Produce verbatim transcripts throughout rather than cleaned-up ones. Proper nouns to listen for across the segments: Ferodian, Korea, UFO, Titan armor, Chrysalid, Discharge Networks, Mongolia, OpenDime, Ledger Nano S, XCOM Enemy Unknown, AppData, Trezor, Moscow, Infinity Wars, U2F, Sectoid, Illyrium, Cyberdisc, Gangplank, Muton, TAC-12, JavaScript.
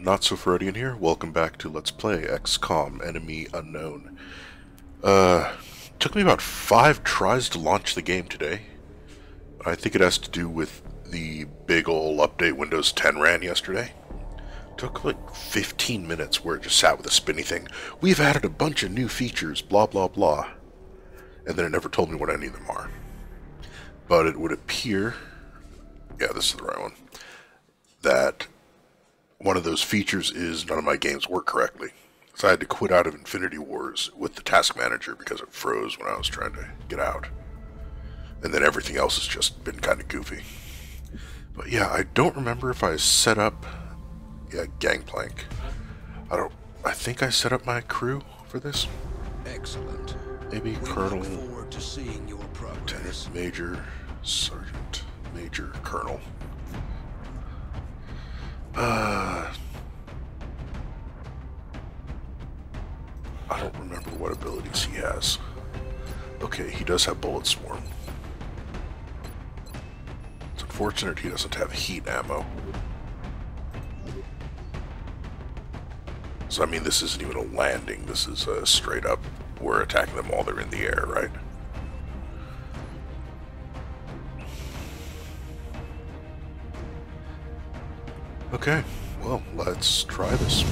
Not So Ferodian here. Welcome back to Let's Play X COM Enemy Unknown. Uh, took me about five tries to launch the game today. I think it has to do with the big ol' update Windows ten ran yesterday. Took like fifteen minutes where it just sat with a spinny thing. We've added a bunch of new features, blah blah blah. And then it never told me what any of them are. But it would appear, yeah, this is the right one, that one of those features is none of my games work correctly. So I had to quit out of Infinity Wars with the task manager because it froze when I was trying to get out. And then everything else has just been kind of goofy. But yeah, I don't remember if I set up, yeah, Gangplank. I don't, I think I set up my crew for this. Excellent. Maybe we Colonel, look forward to seeing your progress. Lieutenant, Major, Sergeant, Major, Colonel. Uh, I don't remember what abilities he has. Okay, he does have bullet swarm. It's unfortunate he doesn't have heat ammo. So I mean, this isn't even a landing. This is uh, straight up. We're attacking them while they're in the air, right? Okay, well, let's try this.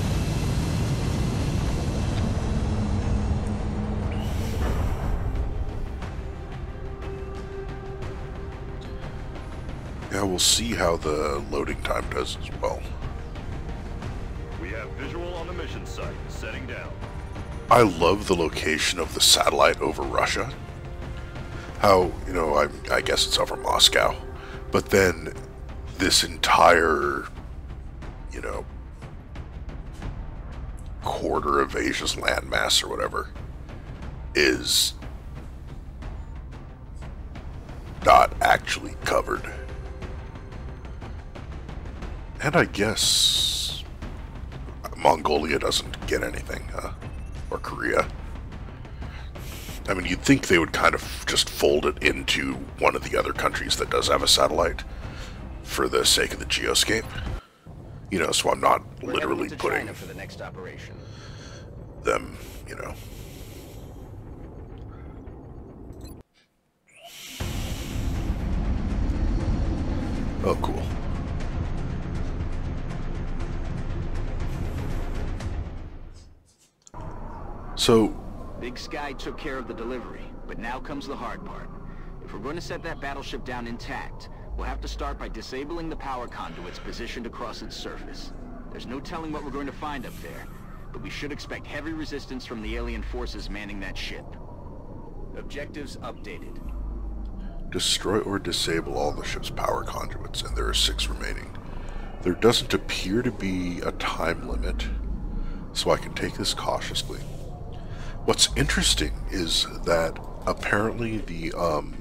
Yeah, we'll see how the loading time does as well. We have visual on the mission site, setting down. I love the location of the satellite over Russia. How, you know, I, I guess it's over Moscow. But then this entire, you know, quarter of Asia's landmass or whatever is not actually covered. And I guess Mongolia doesn't get anything, huh? Or Korea. I mean, you'd think they would kind of just fold it into one of the other countries that does have a satellite for the sake of the geoscape. You know, so I'm not We're literally putting for the next operation. them, you know. Oh, cool. So Big Sky took care of the delivery, but now comes the hard part. If we're going to set that battleship down intact, we'll have to start by disabling the power conduits positioned across its surface. There's no telling what we're going to find up there, but we should expect heavy resistance from the alien forces manning that ship. Objectives updated. Destroy or disable all the ship's power conduits, and there are six remaining. There doesn't appear to be a time limit, so I can take this cautiously. What's interesting is that apparently the, um...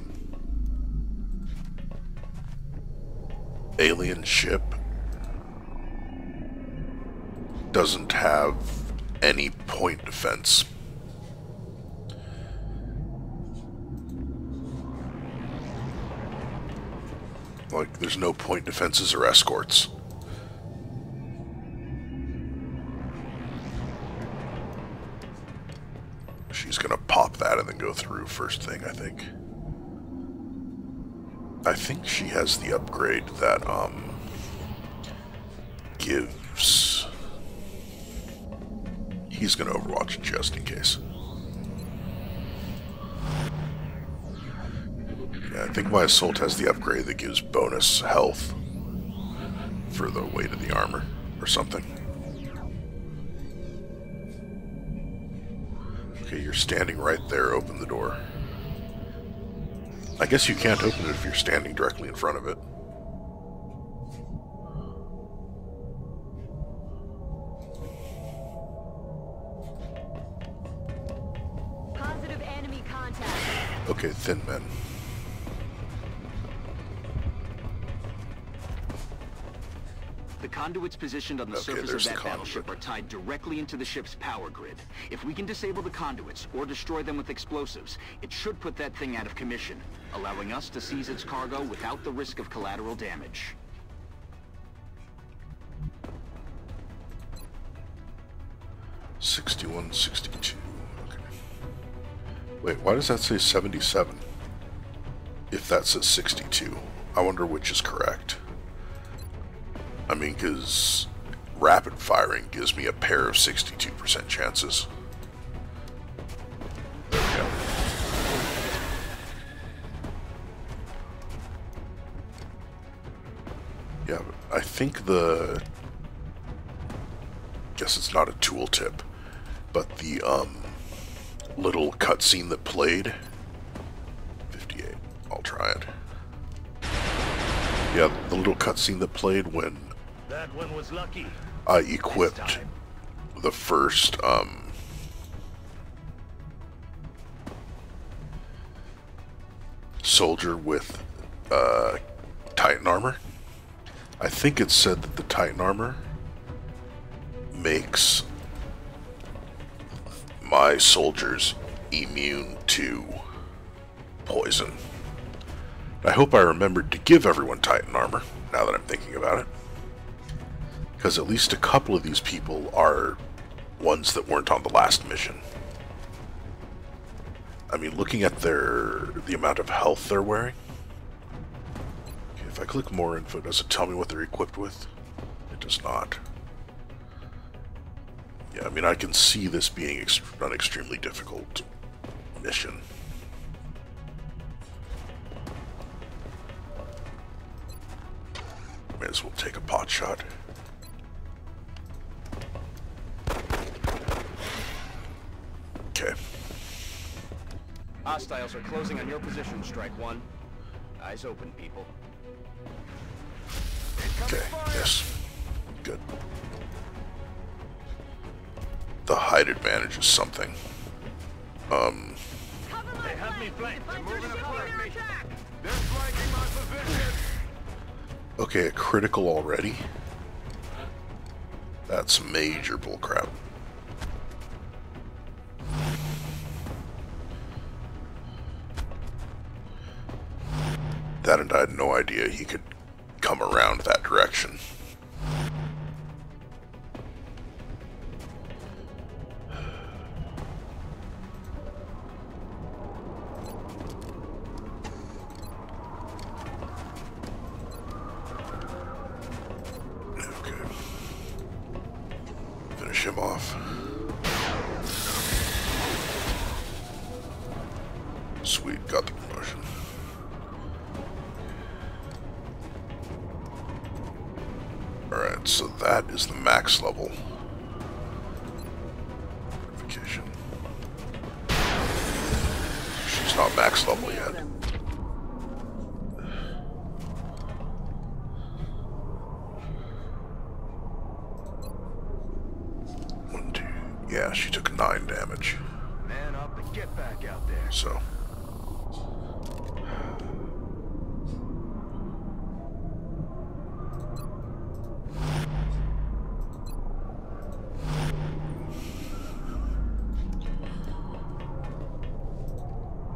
alien ship doesn't have any point defense. Like, there's no point defenses or escorts. She's gonna pop that and then go through first thing, I think. I think she has the upgrade that, um, gives... He's gonna overwatch it just in case. Yeah, I think my Assault has the upgrade that gives bonus health for the weight of the armor, or something. Okay, you're standing right there, open the door. I guess you can't open it if you're standing directly in front of it. Positive enemy contact. Okay, thin men. The conduits positioned on the okay, surface of that battleship are tied directly into the ship's power grid. If we can disable the conduits or destroy them with explosives, it should put that thing out of commission, allowing us to seize its cargo without the risk of collateral damage. sixty-one, sixty-two. Okay. Wait, why does that say seventy-seven? If that says sixty-two, I wonder which is correct. I mean, because rapid firing gives me a pair of sixty-two percent chances. There we go. Yeah, I think the... guess it's not a tooltip, but the um, little cutscene that played. fifty-eight. I'll try it. Yeah, the little cutscene that played when that one was lucky. I equipped the first um, soldier with uh, Titan armor. I think it said that the Titan armor makes my soldiers immune to poison. I hope I remembered to give everyone Titan armor, now that I'm thinking about it. Because at least a couple of these people are ones that weren't on the last mission. I mean, looking at their the amount of health they're wearing. Okay, if I click more info, does it tell me what they're equipped with? It does not. Yeah, I mean, I can see this being ex an extremely difficult mission. May as well take a pot shot. Okay. Hostiles are closing on your position, Strike One. Eyes open, people. Okay, yes. Good. The height advantage is something. Um. They have me flanked. They're moving apart. They're flanking my position. Okay, a critical already. That's major bullcrap. That, and I had no idea he could come around that direction. Him off. Sweet, got the promotion. Alright, so that is the max level. Verification. She's not max level yet. Yeah, she took nine damage. Man up and get back out there. So.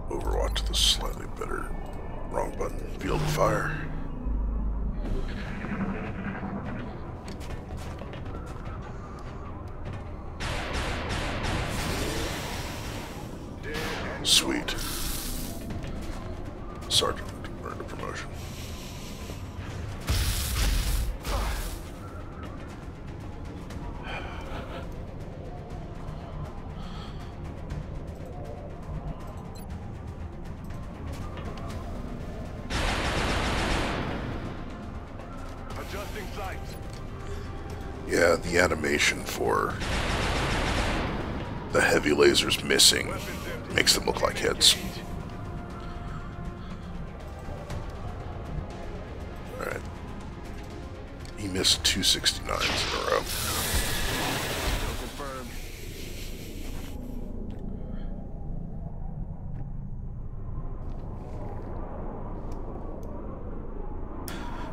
Overwatch the slightly better. Wrong button. Field of fire. Sweet. Sergeant earned a promotion. Adjusting sights. Yeah, the animation for the heavy lasers missing makes them look like hits. Alright. He missed two sixty-nines in a row.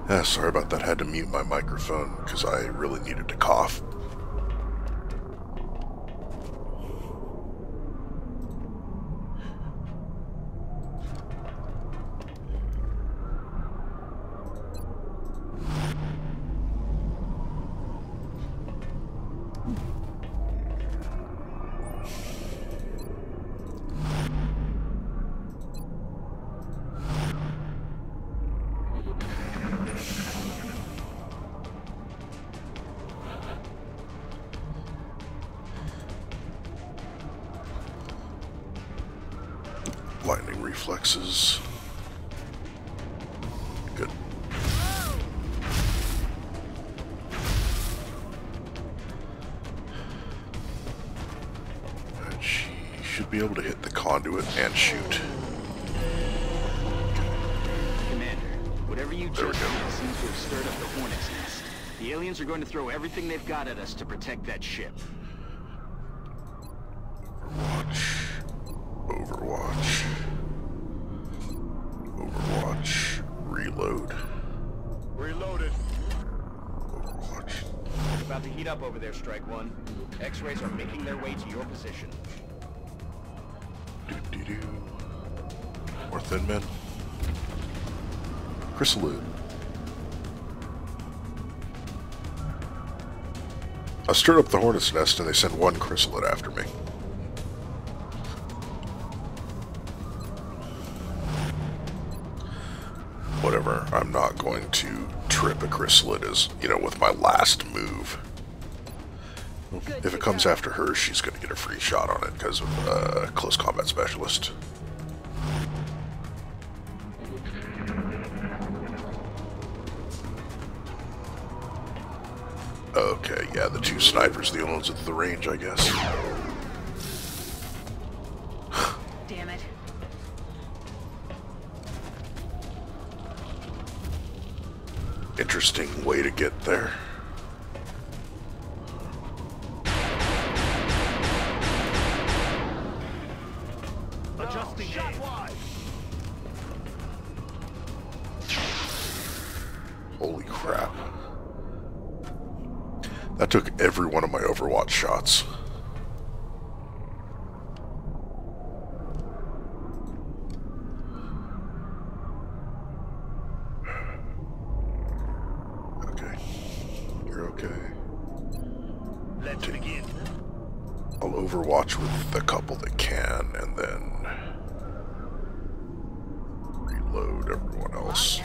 Ah, sorry about that. I had to mute my microphone because I really needed to cough. lightning reflexes. Good. And she should be able to hit the conduit and shoot. Whatever you just did seems to have stirred up the hornet's nest. The aliens are going to throw everything they've got at us to protect that ship. Overwatch. Overwatch. Overwatch. Reload. Reloaded. Overwatch. It's about to heat up over there, Strike One. X-rays are making their way to your position. Do-do-do. More thin men. Chrysalid. I stirred up the hornet's nest and they sent one chrysalid after me. Whatever, I'm not going to trip a chrysalid as, you know, with my last move. If it comes after her, she's going to get a free shot on it because of uh, close combat specialist. Okay, yeah, the two snipers are the only ones at the range, I guess. Damn it. Interesting way to get there. Adjusting shot wide. Holy crap. That took every one of my Overwatch shots. Okay. You're okay. Let's begin. I'll Overwatch with the couple that can, and then reload everyone else.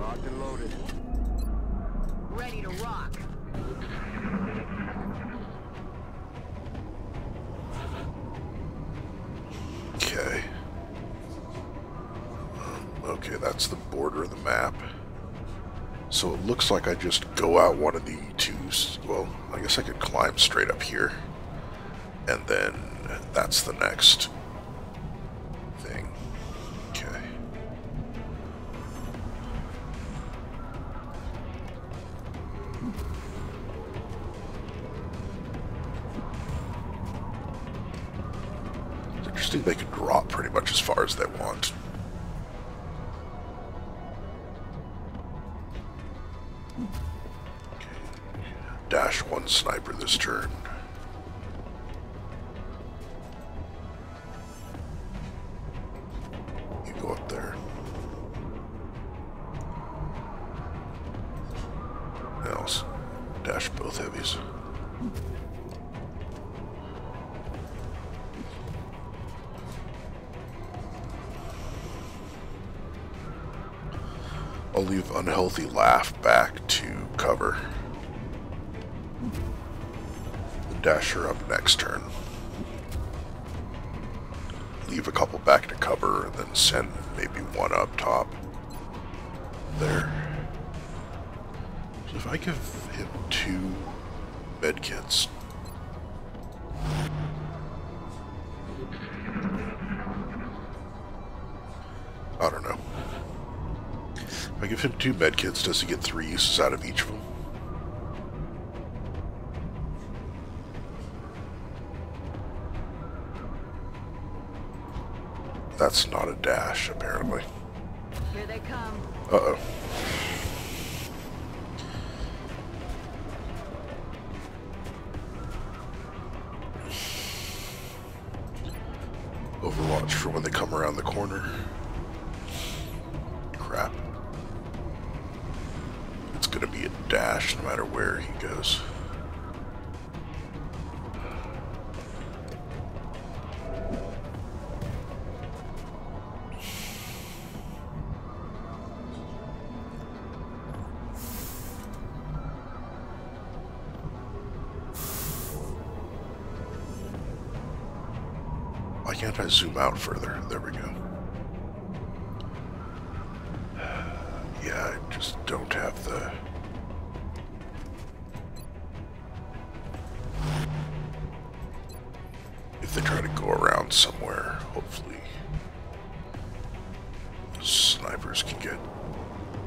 Locked and loaded. Locked and loaded. Ready to rock. Okay. Okay, that's the border of the map. So it looks like I just go out one of the two. Well, I guess I could climb straight up here. And then that's the next thing. They can drop pretty much as far as they want. Okay. Dash one sniper this turn. You go up there. Now dash both heavies. I'll leave Unhealthy Laugh back to cover. Dash her up next turn. Leave a couple back to cover and then send maybe one up top. There. So if I give him two medkits. I don't know. If I give him two medkits, does he get three uses out of each of them? That's not a dash, apparently. Here they come. Uh-oh. Overwatch for when they come around the corner. Crap. It's gonna be a dash no matter where he goes. can't I zoom out further? There we go. Yeah, I just don't have the... If they try to go around somewhere, hopefully the snipers can get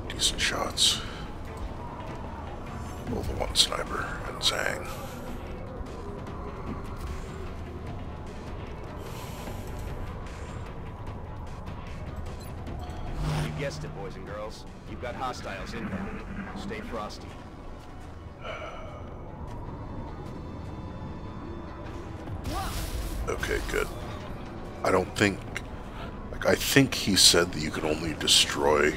decent shots. Well, the one sniper and Zhang. You guessed it, boys and girls. You've got hostiles inbound. Stay frosty. Okay, good. I don't think... Like, I think he said that you can only destroy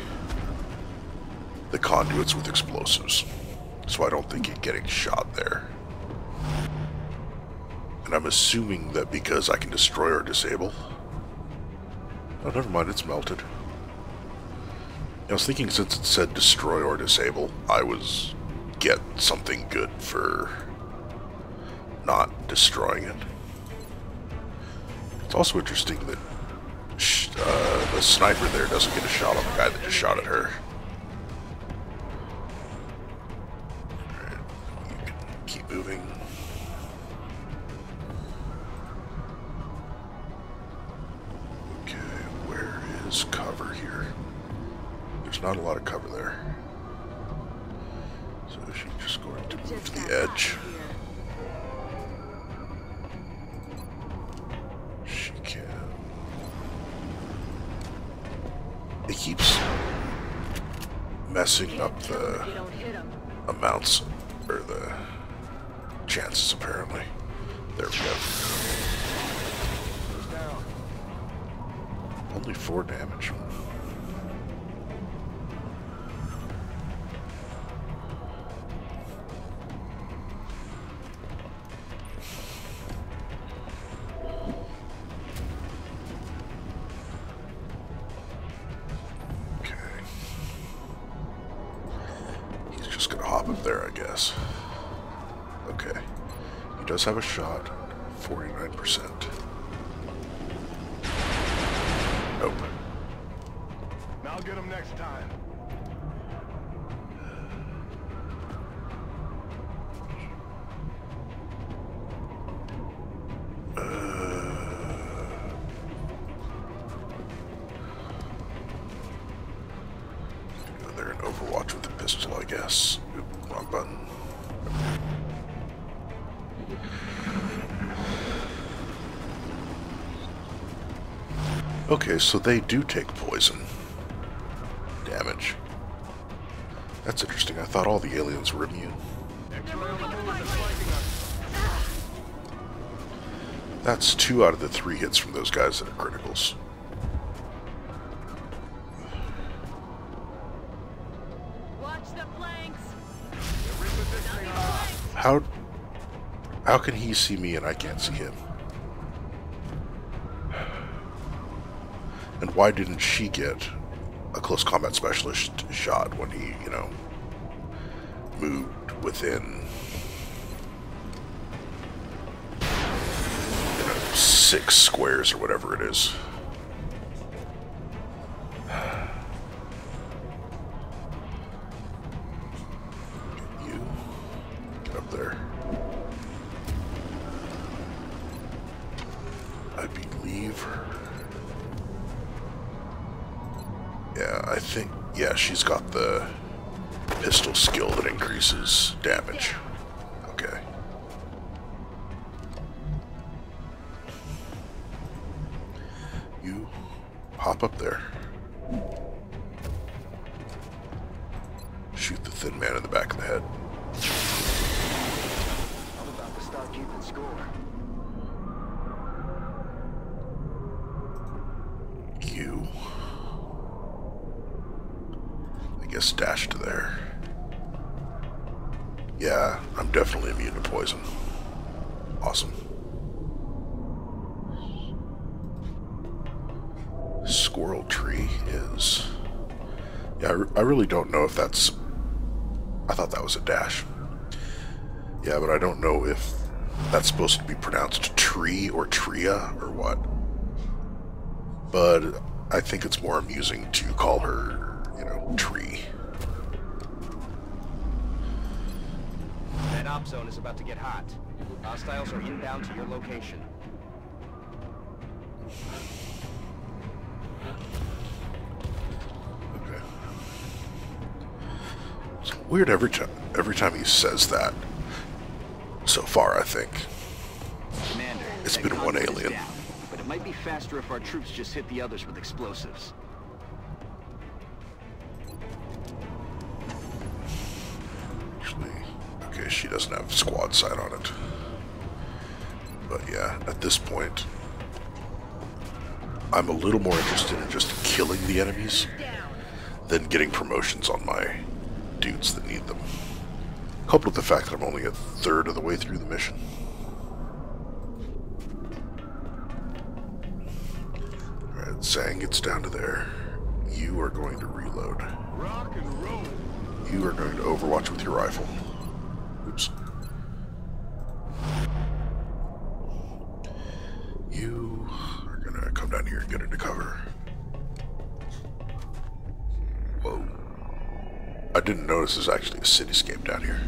the conduits with explosives. So I don't think he's getting shot there. And I'm assuming that because I can destroy or disable... Oh, never mind, it's melted. I was thinking since it said destroy or disable, I was... get something good for... not destroying it. It's also interesting that sh uh, the sniper there doesn't get a shot on the guy that just shot at her. Alright, you can keep moving. Okay, where is cover here? There's not a lot of cover there. So she's just going to move to the edge. It keeps messing up the amounts, or the chances, apparently. There we go. Only four damage. Have a shot, forty-nine percent. Nope. I'll get him next time. Okay, so they do take poison damage. That's interesting. I thought all the aliens were immune. That's two out of the three hits from those guys that are criticals. How, how can he see me and I can't see him? And why didn't she get a close combat specialist shot when he, you know, moved within, you know, six squares or whatever it is? Supposed to be pronounced tree or tria or what? but I think it's more amusing to call her, you know, Tree. That op zone is about to get hot. Hostiles are inbound to your location. Okay. It's weird every time every time he says that. So far, I think. Commander, it's been one alien. Down, but it might be faster if our troops just hit the others with explosives. Actually, okay, she doesn't have squad sight on it. But yeah, at this point, I'm a little more interested in just killing the enemies than getting promotions on my dudes that need them. Coupled with the fact that I'm only a third of the way through the mission. Alright, Zang gets down to there. You are going to reload. Rock and roll. You are going to overwatch with your rifle. Oops. You are going to come down here and get into cover. Whoa. I didn't notice there's actually a cityscape down here.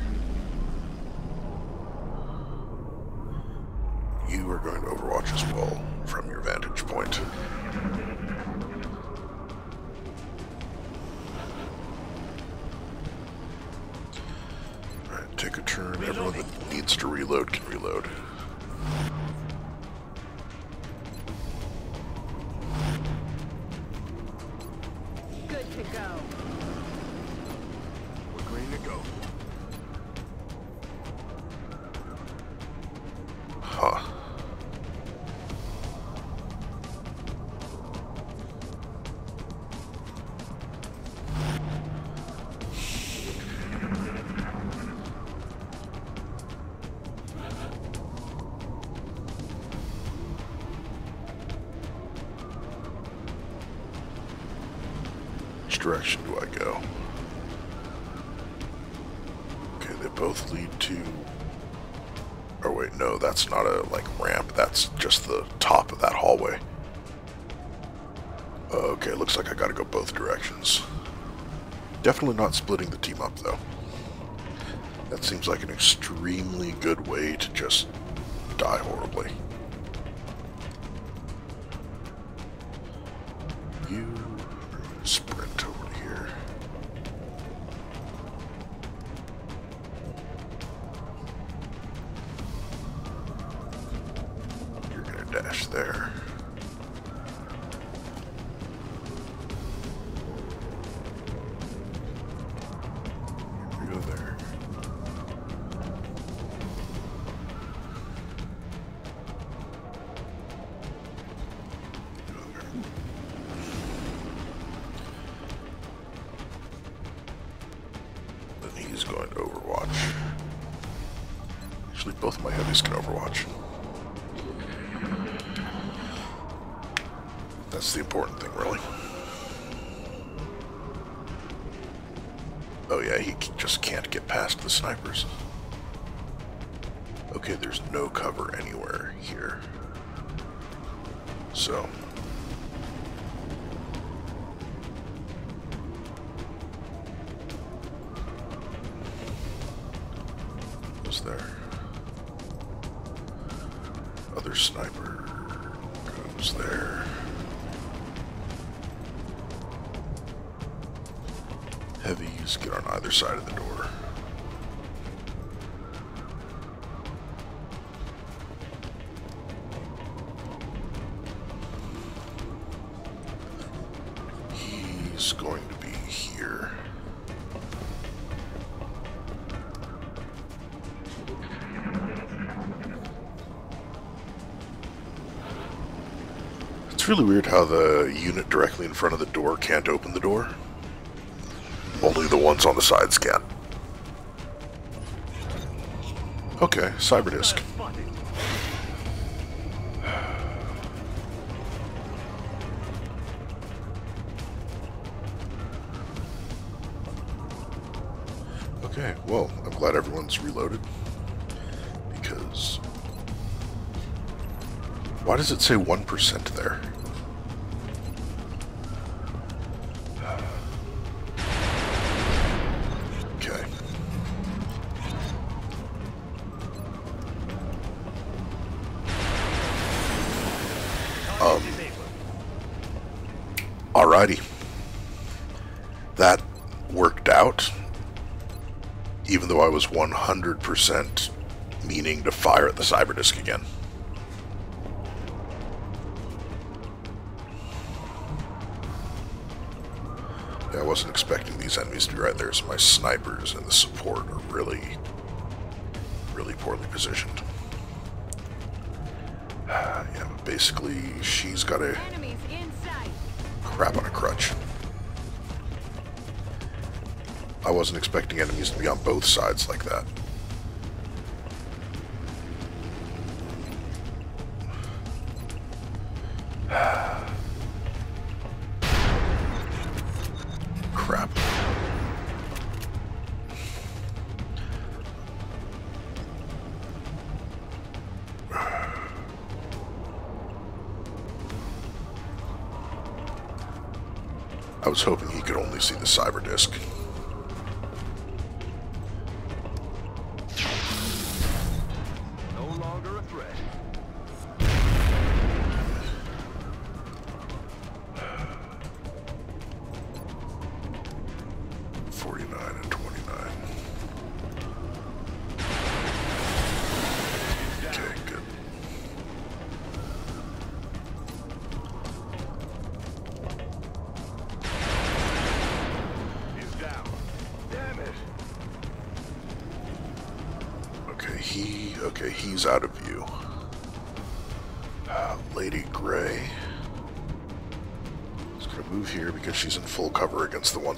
You are going to overwatch as well from your vantage point. Alright, take a turn. Everyone that needs to reload can reload. Good to go. Huh. Which direction do I go? Okay, they both lead to... Oh wait, no, that's not a, like, ramp. That's just the top of that hallway. Okay, looks like I gotta go both directions. Definitely not splitting the team up, though. That seems like an extremely good way to just die horribly. You are gonna sprint over to here. Dash there. Here we go there. Go there. Then he's going to overwatch. Actually, both of my heavies can overwatch. That's the important thing, really. Oh yeah, he just can't get past the snipers. Okay, there's no cover anywhere here. So... what's there? Other sniper goes there. Heavies get on either side of the door. He's going to be here. It's really weird how the unit directly in front of the door can't open the door. Only the ones on the sides can. Okay, Cyberdisc. Okay, well, I'm glad everyone's reloaded. Because... why does it say one percent there? Alrighty. That worked out. Even though I was one hundred percent meaning to fire at the Cyberdisc again. Yeah, I wasn't expecting these enemies to be right there, so my snipers and the support are really, really poorly positioned. Uh, yeah, basically, she's got a crap on a crutch. I wasn't expecting enemies to be on both sides like that. Crap. I was hoping he could only see the Cyberdisc.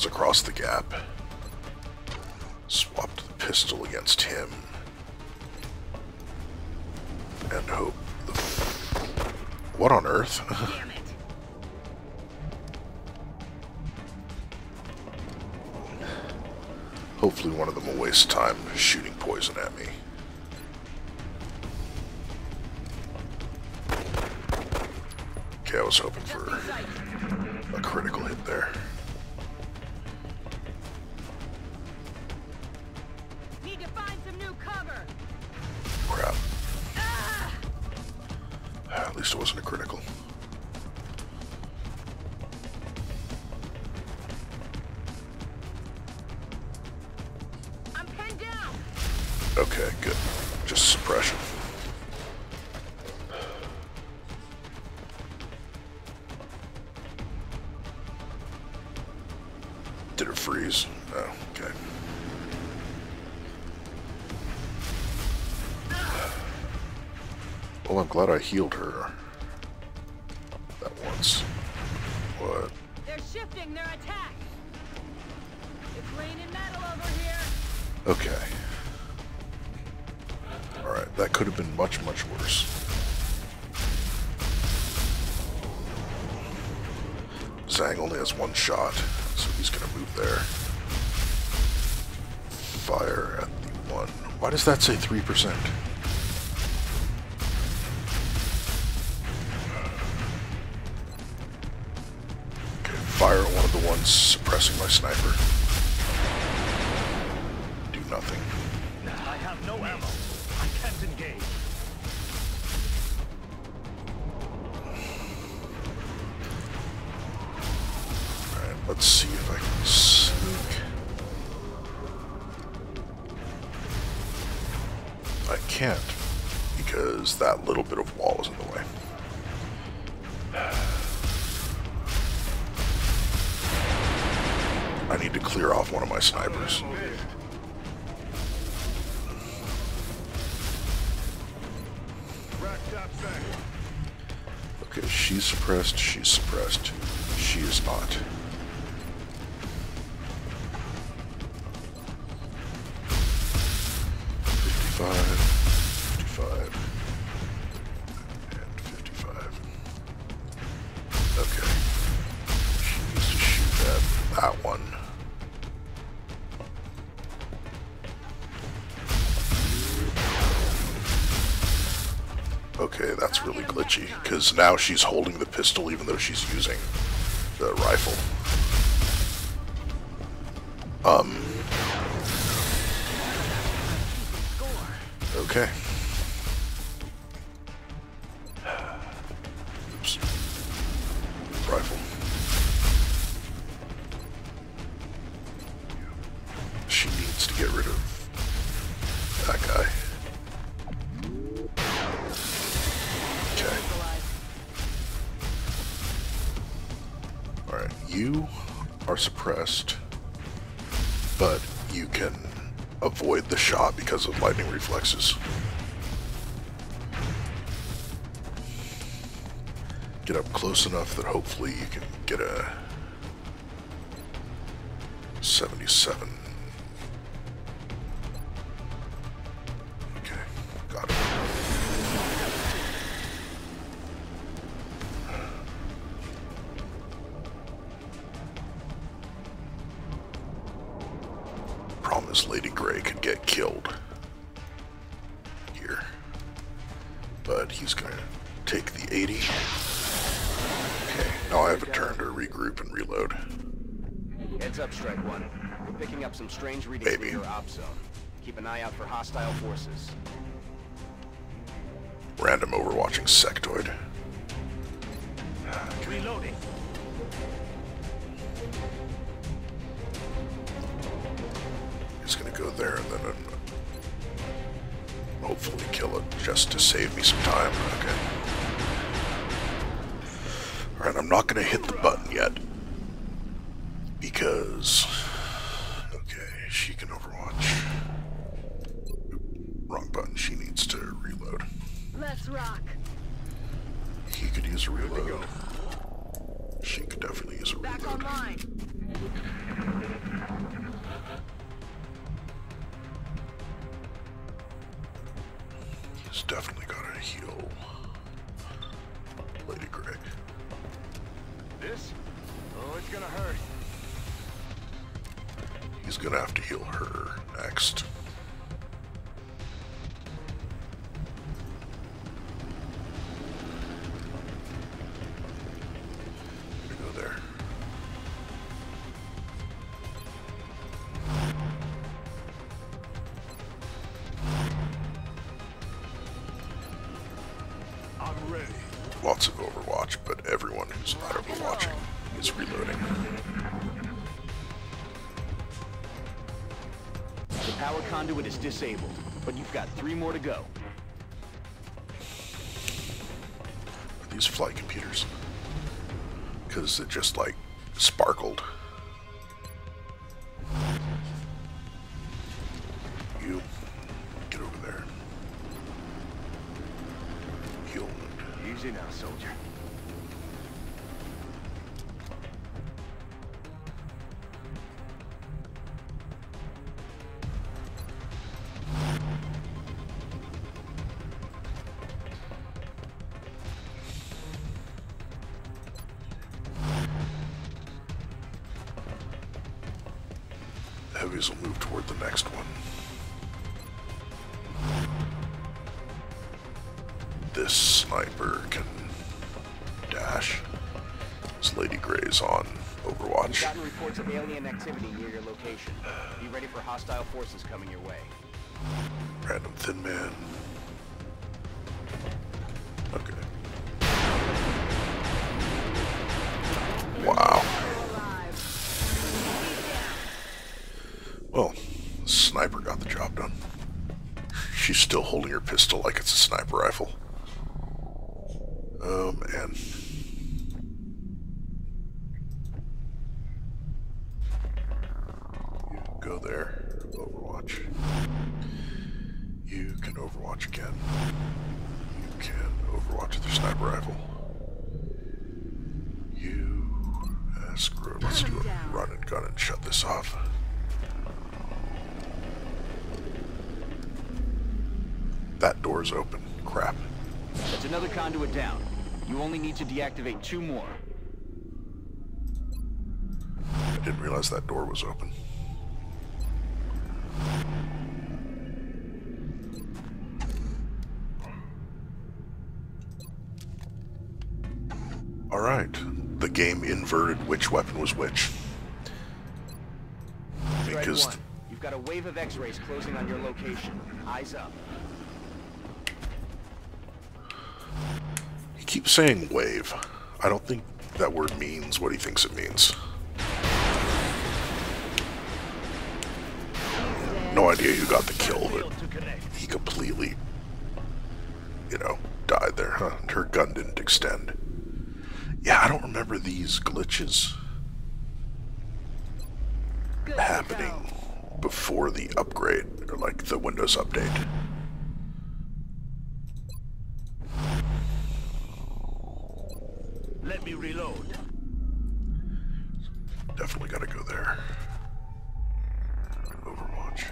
Across the gap. Swapped the pistol against him. And hope the f what on earth? Damn it. Hopefully one of them will waste time shooting poison at me. Okay, I was hoping for a critical hit there. Glad I healed her that once. What? They're shifting their attack. It's raining metal over here. Okay. Alright, that could have been much, much worse. Zhang only has one shot, so he's gonna move there. Fire at the one. Why does that say three percent? Suppressing my sniper. Do nothing. I have no ammo. I can't engage. Alright, let's see if I can sneak. I can't, because that little bit of wall is in the way. I need to clear off one of my snipers. Okay, she's suppressed, she's suppressed. She is not. fifty-five, fifty-five, and fifty-five. Okay. She needs to shoot at that one. Okay, that's really glitchy, because now she's holding the pistol even though she's using the rifle. Um. Okay. Oops. Rifle. you are suppressed, but you can avoid the shot because of lightning reflexes. Get up close enough that hopefully you can get a seventy-seven. Okay, got it. Problem is Lady Grey could get killed here, but he's going to take the eighty. Okay, now I have a turn to regroup and reload. Heads up, Strike One. We're picking up some strange readings in your op zone. Keep an eye out for hostile forces. Random overwatching Sectoid. Okay. Reloading. He's gonna go there and then I'm hopefully kill it just to save me some time. Okay. Alright, I'm not going to hit the button yet, because, okay, she can overwatch. Oop, wrong button, she needs to reload. Let's rock. He could use a reload. She could definitely use a reload. Back online. He's definitely got a heal. Lady Greg. This? Oh, it's gonna hurt. He's gonna have to heal her next. I'm gonna go there. I'm ready. Lots of overwatch, but everyone who's not overwatching is reloading. The power conduit is disabled, but you've got three more to go. Are these flight computers? Because it just, like, sparkled. You get over there. Heal. Easy now, soldier. The heavies will move toward the next one. This sniper can dash. This Lady Grey's on Overwatch. We've gotten reports of alien activity near your location. Be ready for hostile forces coming your way. Random Thin Man. Okay. Wow. Well, the sniper got the job done. She's still holding her pistol like it's a sniper rifle. Oh, man. You can go there, overwatch. You can overwatch again. You can overwatch with your sniper rifle. You... Uh, screw it, let's do a run and gun and shut this off. That door's open. Crap. That's another conduit down. You only need to deactivate two more. I didn't realize that door was open. Alright. The game inverted which weapon was which. Because... Right, you've got a wave of X-rays closing on your location. Eyes up. Keep saying wave. I don't think that word means what he thinks it means. No idea who got the kill, but he completely, you know, died there, huh? Her gun didn't extend. Yeah, I don't remember these glitches. happening before the upgrade, or like the Windows update. Let me reload. Definitely gotta go there. Overwatch.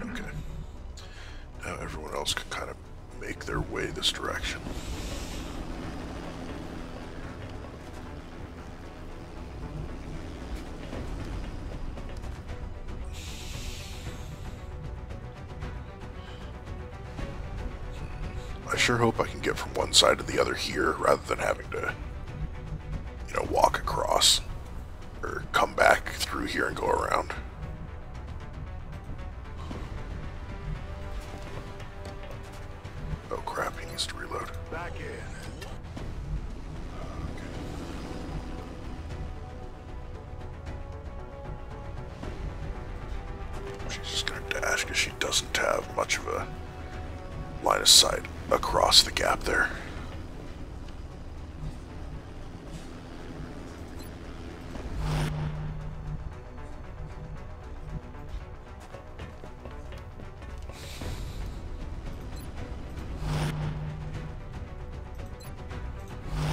Okay. Now everyone else can kind of make their way this direction. I sure hope I can get from one side to the other here rather than having to, you know, walk across or come back through here and go around. Oh crap, he needs to reload. Back in. Okay. She's just gonna dash because she doesn't have much of a line of sight across the gap there.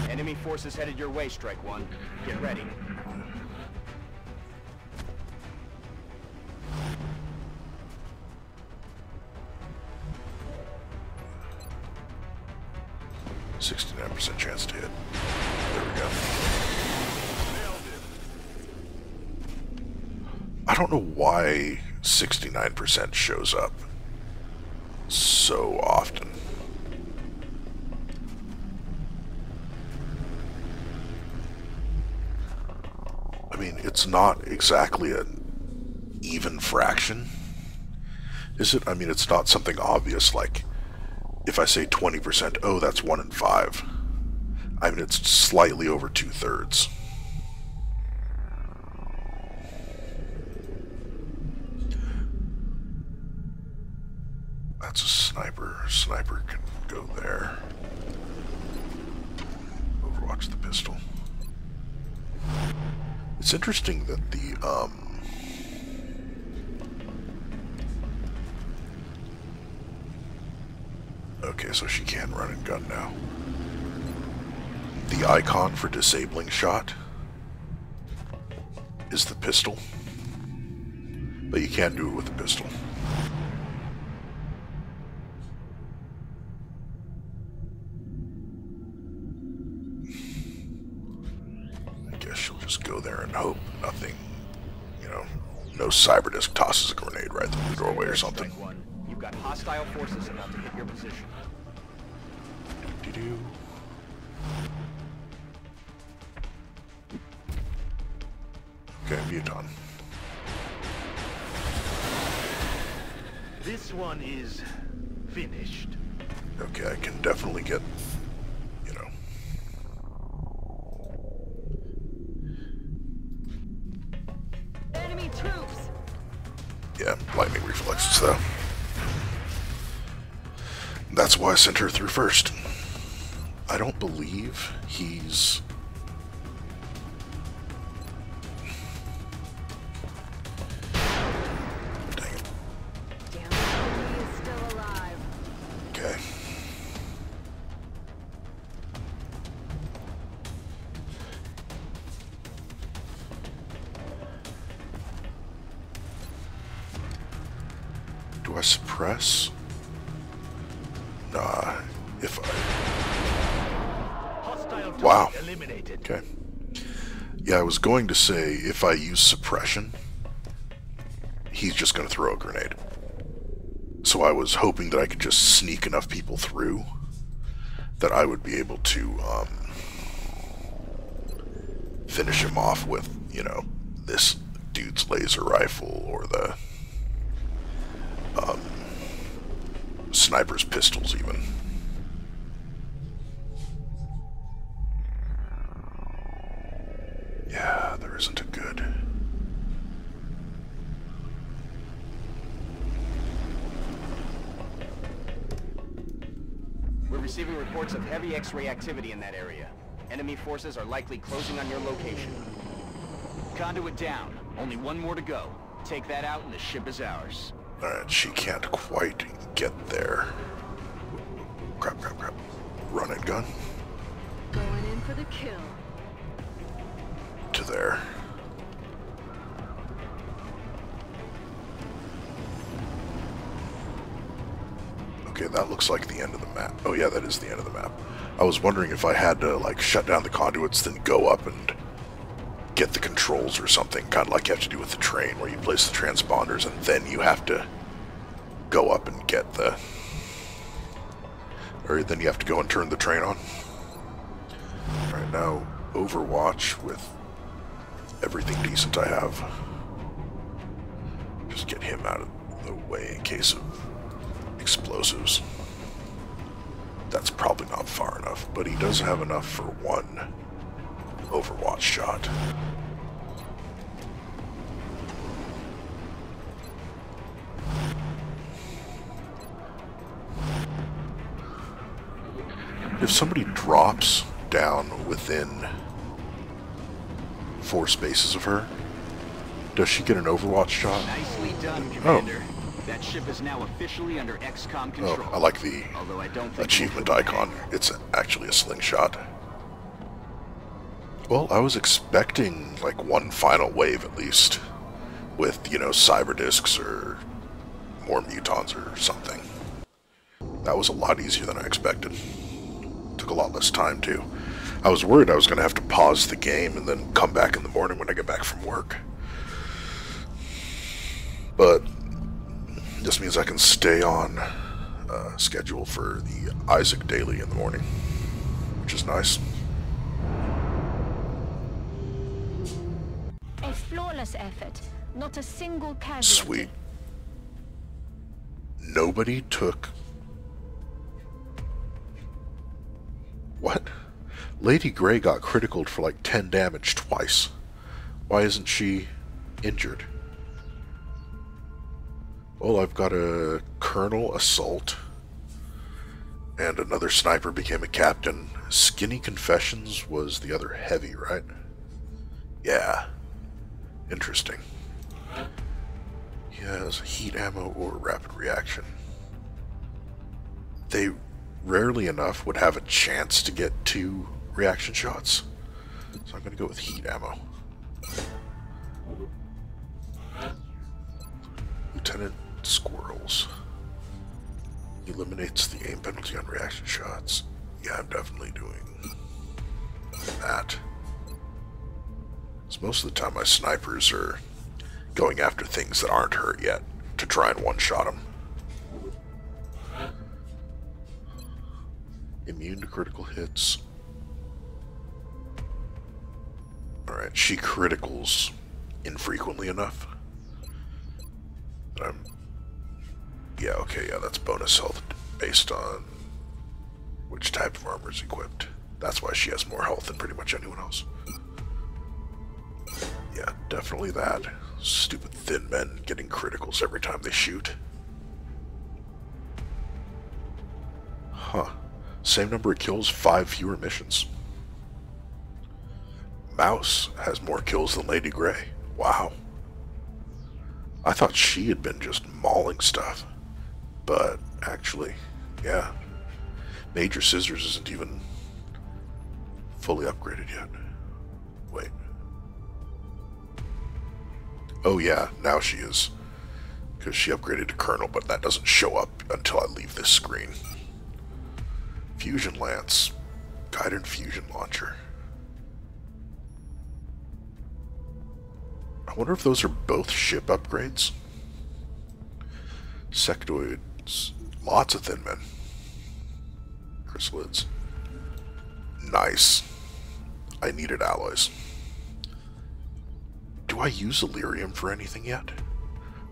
Enemy forces headed your way, Strike One. Get ready. sixty-nine percent chance to hit. There we go. I don't know why sixty-nine percent shows up so often. I mean, it's not exactly an even fraction, is it? I mean, it's not something obvious like, if I say twenty percent, oh, that's one in five. I mean, it's slightly over two-thirds. That's a sniper. Sniper can go there. Overwatch the pistol. It's interesting that the, um... okay, so she can run and gun now. The icon for disabling shot is the pistol, but you can't do it with the pistol. I guess she'll just go there and hope nothing, you know, no Cyberdisc tosses a grenade right through the doorway or something. Got hostile forces about to hit your position. Do do do. Okay, Muton. This one is finished. Okay, I can definitely get, you know. Enemy troops. Yeah, lightning reflexes though. That's why I sent her through first. I don't believe he's... dang it. Damn, he is still alive. Okay. Do I suppress? Nah, if I... wow. Okay. Yeah, I was going to say, if I use suppression, he's just going to throw a grenade. So I was hoping that I could just sneak enough people through that I would be able to um, finish him off with, you know, this dude's laser rifle or the... Um, sniper's pistols, even. Yeah, there isn't a good... We're receiving reports of heavy X-ray activity in that area. Enemy forces are likely closing on your location. Conduit down. Only one more to go. Take that out and the ship is ours. And she can't quite get there. Crap, crap, crap. Run and gun. Going in for the kill. To there. Okay, that looks like the end of the map. Oh yeah, that is the end of the map. I was wondering if I had to, like, shut down the conduits, then go up and get the controls or something, kind of like you have to do with the train, where you place the transponders and then you have to go up and get the... Or then you have to go and turn the train on. Right now, Overwatch with everything decent I have. Just get him out of the way in case of explosives. That's probably not far enough, but he does have enough for one Overwatch shot. If somebody drops down within four spaces of her, does she get an Overwatch shot? Nicely done, Commander. Oh. That ship is now officially under X COM control. Oh, I like the I don't think achievement icon. It's actually a slingshot. Well, I was expecting like one final wave at least, with, you know, Cyberdiscs or more Mutons or something. That was a lot easier than I expected. Took a lot less time too. I was worried I was going to have to pause the game and then come back in the morning when I get back from work. But this means I can stay on uh, schedule for the Isaac Daily in the morning, which is nice. A flawless effort, not a single casualty. Sweet. Nobody took... What? Lady Grey got criticaled for like ten damage twice. Why isn't she injured? Well, I've got a colonel assault, and another sniper became a captain. Skinny Confessions was the other heavy, right? Yeah. Interesting. He has heat ammo or rapid reaction. They rarely enough would have a chance to get two reaction shots. So I'm going to go with heat ammo. Lieutenant Squirrels. Eliminates the aim penalty on reaction shots. Yeah, I'm definitely doing that. So most of the time my snipers are going after things that aren't hurt yet to try and one-shot them. Immune to critical hits. Alright, she criticals infrequently enough. But I'm... Yeah, okay, yeah, that's bonus health based on which type of armor is equipped. That's why she has more health than pretty much anyone else. Yeah, definitely that. Stupid thin men getting criticals every time they shoot. Huh. Same number of kills, five fewer missions. Mouse has more kills than Lady Grey. Wow. I thought she had been just mauling stuff. But actually, yeah. Major Scissors isn't even fully upgraded yet. Wait. Oh yeah, now she is. Because she upgraded to Colonel, but that doesn't show up until I leave this screen. Fusion Lance. Guided Fusion Launcher. I wonder if those are both ship upgrades. Sectoids. Lots of thin men. Chrysalids. Nice. I needed alloys. Do I use Illyrium for anything yet?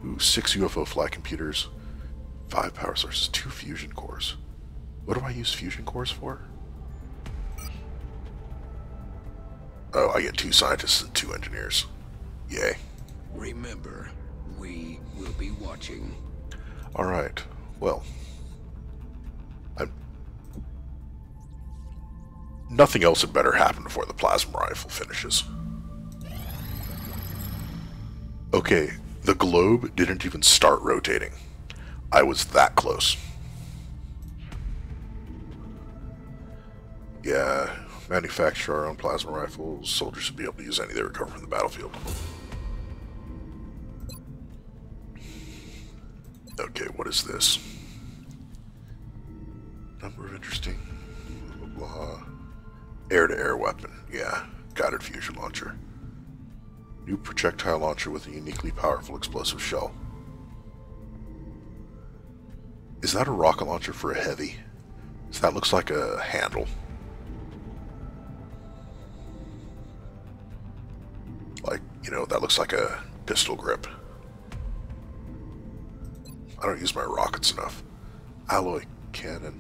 Ooh, six U F O flight computers, five power sources, two fusion cores. What do I use fusion cores for? Oh, I get two scientists and two engineers. Yay. Remember, we will be watching. Alright, well. I'm... Nothing else had better happen before the plasma rifle finishes. Okay, the globe didn't even start rotating. I was that close. Yeah, manufacture our own plasma rifles. Soldiers should be able to use any they recover from the battlefield. Okay, what is this? Number of interesting... blah, blah, blah. Air-to-air weapon. Yeah, guided fusion launcher. New projectile launcher with a uniquely powerful explosive shell. Is that a rocket launcher for a heavy? So that looks like a handle. Like, you know, that looks like a pistol grip. I don't use my rockets enough. Alloy cannon.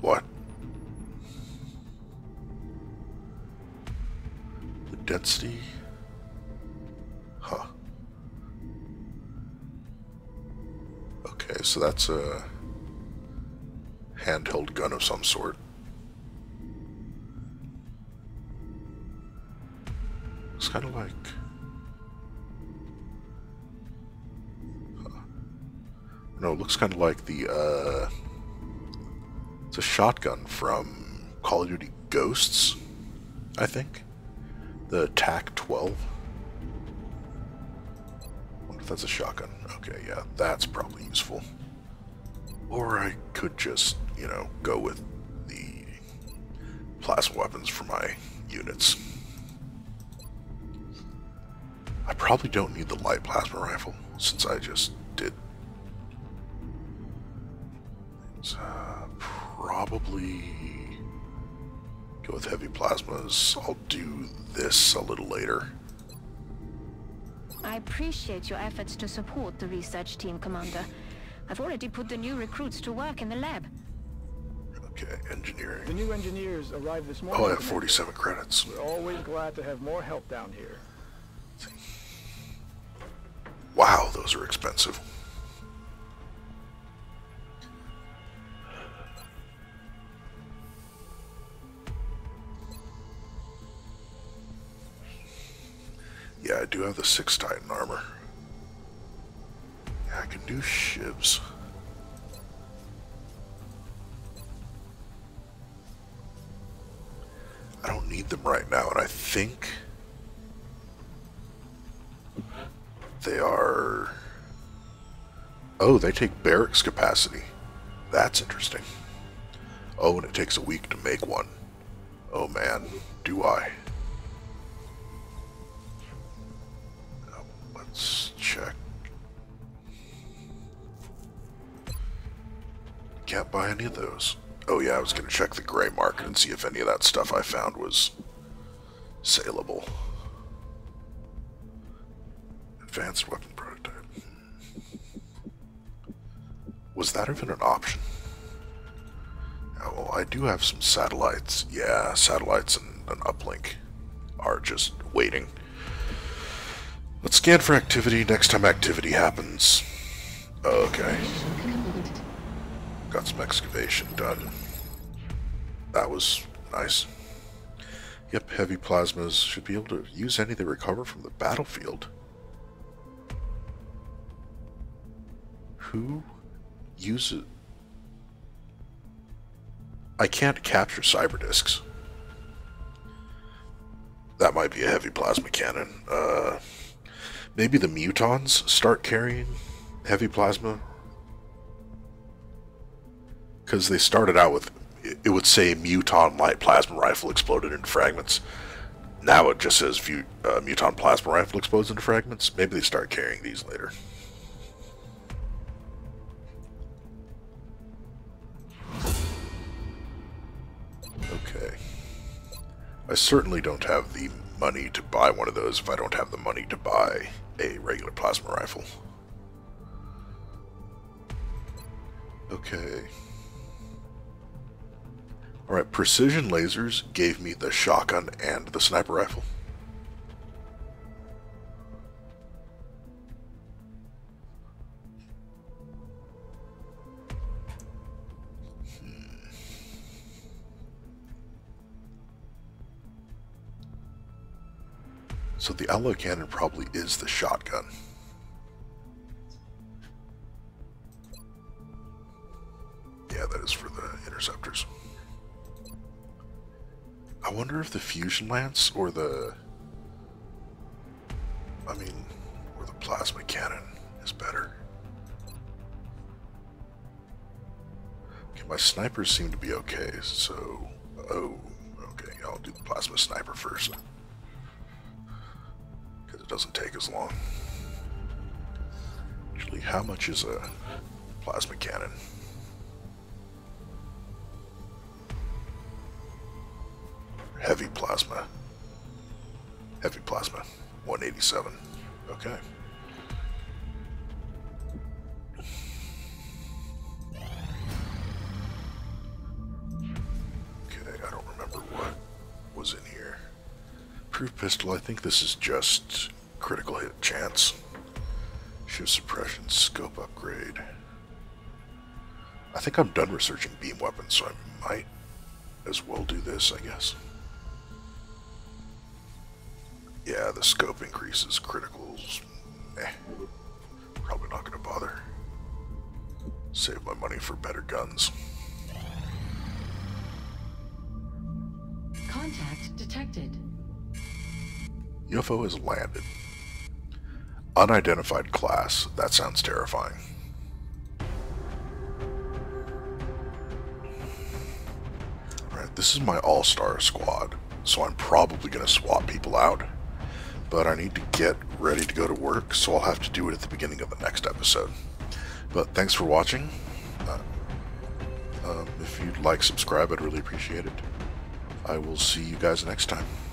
What? The density? Huh. Okay, so that's a handheld gun of some sort. It's kind of like... Huh. No, it looks kind of like the, uh... it's a shotgun from Call of Duty Ghosts, I think. The T A C twelve. I wonder if that's a shotgun. Okay, yeah, that's probably useful. Or I could just, you know, go with the plasma weapons for my units. I probably don't need the light plasma rifle, since I just did. It's, uh, probably go with heavy plasmas. I'll do this a little later. I appreciate your efforts to support the research team, Commander. I've already put the new recruits to work in the lab. Okay, engineering. The new engineers arrived this morning. Oh, I have forty-seven credits. We're always glad to have more help down here. Wow, those are expensive. Yeah, I do have the six Titan armor. Yeah, I can do shivs. I don't need them right now, and I think they are... Oh, they take barracks capacity. That's interesting. Oh, and it takes a week to make one. Oh man, do I. Let's check. Can't buy any of those. Oh yeah, I was going to check the gray market and see if any of that stuff I found was saleable. Advanced weapon prototype. Was that even an option? Oh, I do have some satellites. Yeah, satellites and an uplink are just waiting. Let's scan for activity next time activity happens. Okay. Got some excavation done. That was nice. Yep, heavy plasmas. Should be able to use any they recover from the battlefield. Who uses... I can't capture cyberdiscs. That might be a heavy plasma cannon. Uh... Maybe the Mutons start carrying heavy plasma? Because they started out with, it would say Muton light plasma rifle exploded into fragments. Now it just says uh, Muton plasma rifle explodes into fragments. Maybe they start carrying these later. Okay. I certainly don't have the money to buy one of those if I don't have the money to buy a regular plasma rifle. Okay. Alright, precision lasers gave me the shotgun and the sniper rifle. So the alloy cannon probably is the shotgun. Yeah, that is for the interceptors. I wonder if the fusion lance or the... I mean, or the plasma cannon is better. Okay, my snipers seem to be okay, so... Oh, okay, I'll do the plasma sniper first. Doesn't take as long. Actually, how much is a plasma cannon? Heavy plasma. Heavy plasma. one eighty-seven. Okay. Okay, I don't remember what was in here. Proof pistol, I think this is just... critical hit chance. Shift suppression, scope upgrade. I think I'm done researching beam weapons, so I might as well do this, I guess. Yeah, the scope increases, criticals. Eh. Probably not gonna bother. Save my money for better guns. Contact detected. U F O has landed. Unidentified class. That sounds terrifying. Alright, this is my all-star squad, so I'm probably going to swap people out. But I need to get ready to go to work, so I'll have to do it at the beginning of the next episode. But thanks for watching. Uh, um, if you'd like, subscribe. I'd really appreciate it. I will see you guys next time.